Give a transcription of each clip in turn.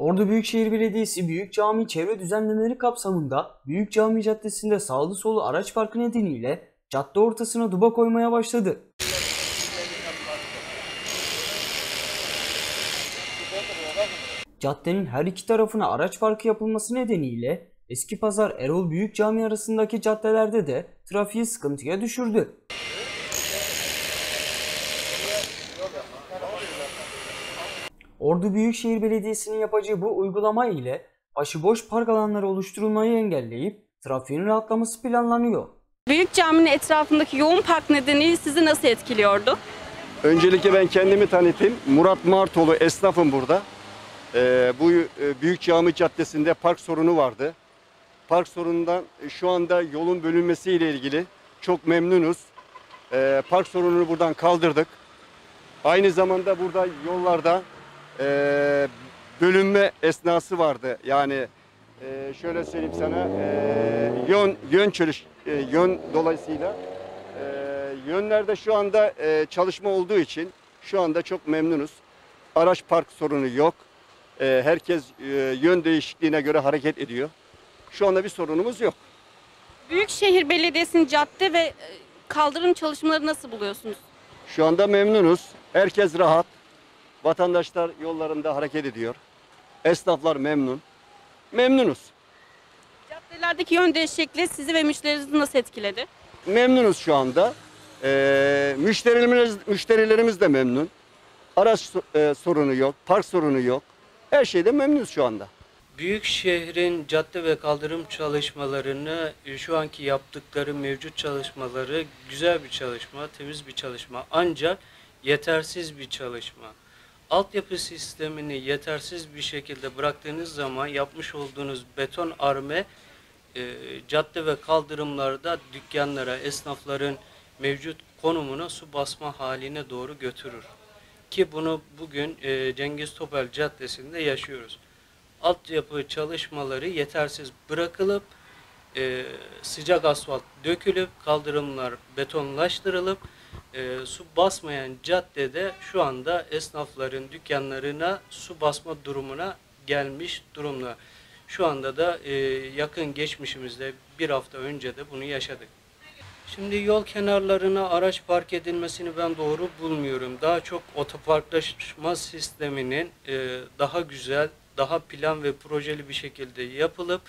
Ordu Büyükşehir Belediyesi Büyük Camii çevre düzenlemeleri kapsamında Büyük Camii Caddesi'nde sağlı solu araç parkı nedeniyle cadde ortasına duba koymaya başladı. Caddenin her iki tarafına araç parkı yapılması nedeniyle Eski Pazar Erol Büyük Camii arasındaki caddelerde de trafiği sıkıntıya düşürdü. Ordu Büyükşehir Belediyesi'nin yapacağı bu uygulama ile başıboş park alanları oluşturulmayı engelleyip trafiğin rahatlaması planlanıyor. Büyük Camii'nin etrafındaki yoğun park nedeniyle sizi nasıl etkiliyordu? Öncelikle ben kendimi tanıtayım. Murat Martoğlu, esnafım burada. Bu Büyük Camii Caddesi'nde park sorunu vardı. Park sorunundan şu anda yolun bölünmesiyle ilgili çok memnunuz. Park sorununu buradan kaldırdık. Aynı zamanda burada yollarda bölünme esnası vardı. Yani şöyle söyleyeyim sana, yön dolayısıyla yönlerde şu anda çalışma olduğu için şu anda çok memnunuz. Araç park sorunu yok. Herkes yön değişikliğine göre hareket ediyor. Şu anda bir sorunumuz yok. Büyükşehir Belediyesi'nin cadde ve kaldırım çalışmaları nasıl buluyorsunuz? Şu anda memnunuz. Herkes rahat. Vatandaşlar yollarında hareket ediyor. Esnaflar memnun. Memnunuz. Caddelerdeki yön değişikliği sizi ve müşterilerinizi nasıl etkiledi? Memnunuz şu anda. Müşterilerimiz de memnun. Araç sorunu yok, park sorunu yok. Her şeyde memnunuz şu anda. Büyük şehrin cadde ve kaldırım çalışmalarını, şu anki yaptıkları mevcut çalışmaları güzel bir çalışma, temiz bir çalışma. Ancak yetersiz bir çalışma. Altyapı sistemini yetersiz bir şekilde bıraktığınız zaman yapmış olduğunuz beton arme cadde ve kaldırımlarda dükkanlara, esnafların mevcut konumuna su basma haline doğru götürür. Ki bunu bugün Cengiz Topal Caddesi'nde yaşıyoruz. Altyapı çalışmaları yetersiz bırakılıp sıcak asfalt dökülüp kaldırımlar betonlaştırılıp su basmayan caddede şu anda esnafların dükkanlarına su basma durumuna gelmiş durumda. Şu anda da yakın geçmişimizde bir hafta önce de bunu yaşadık. Şimdi yol kenarlarına araç park edilmesini ben doğru bulmuyorum. Daha çok otoparklaşma sisteminin daha güzel, daha plan ve projeli bir şekilde yapılıp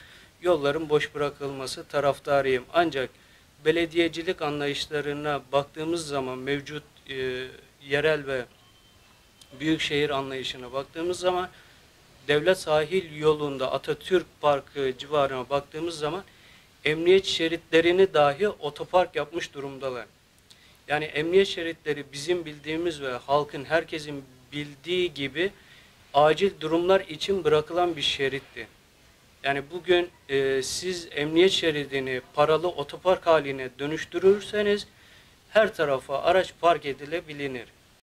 yolların boş bırakılması taraftarıyım. Ancak belediyecilik anlayışlarına baktığımız zaman mevcut yerel ve büyükşehir anlayışına baktığımız zaman Devlet Sahil yolunda Atatürk Parkı civarına baktığımız zaman emniyet şeritlerini dahi otopark yapmış durumdalar. Yani emniyet şeritleri bizim bildiğimiz ve halkın herkesin bildiği gibi acil durumlar için bırakılan bir şeritti. Yani bugün siz emniyet şeridini paralı otopark haline dönüştürürseniz her tarafa araç park edilebilir.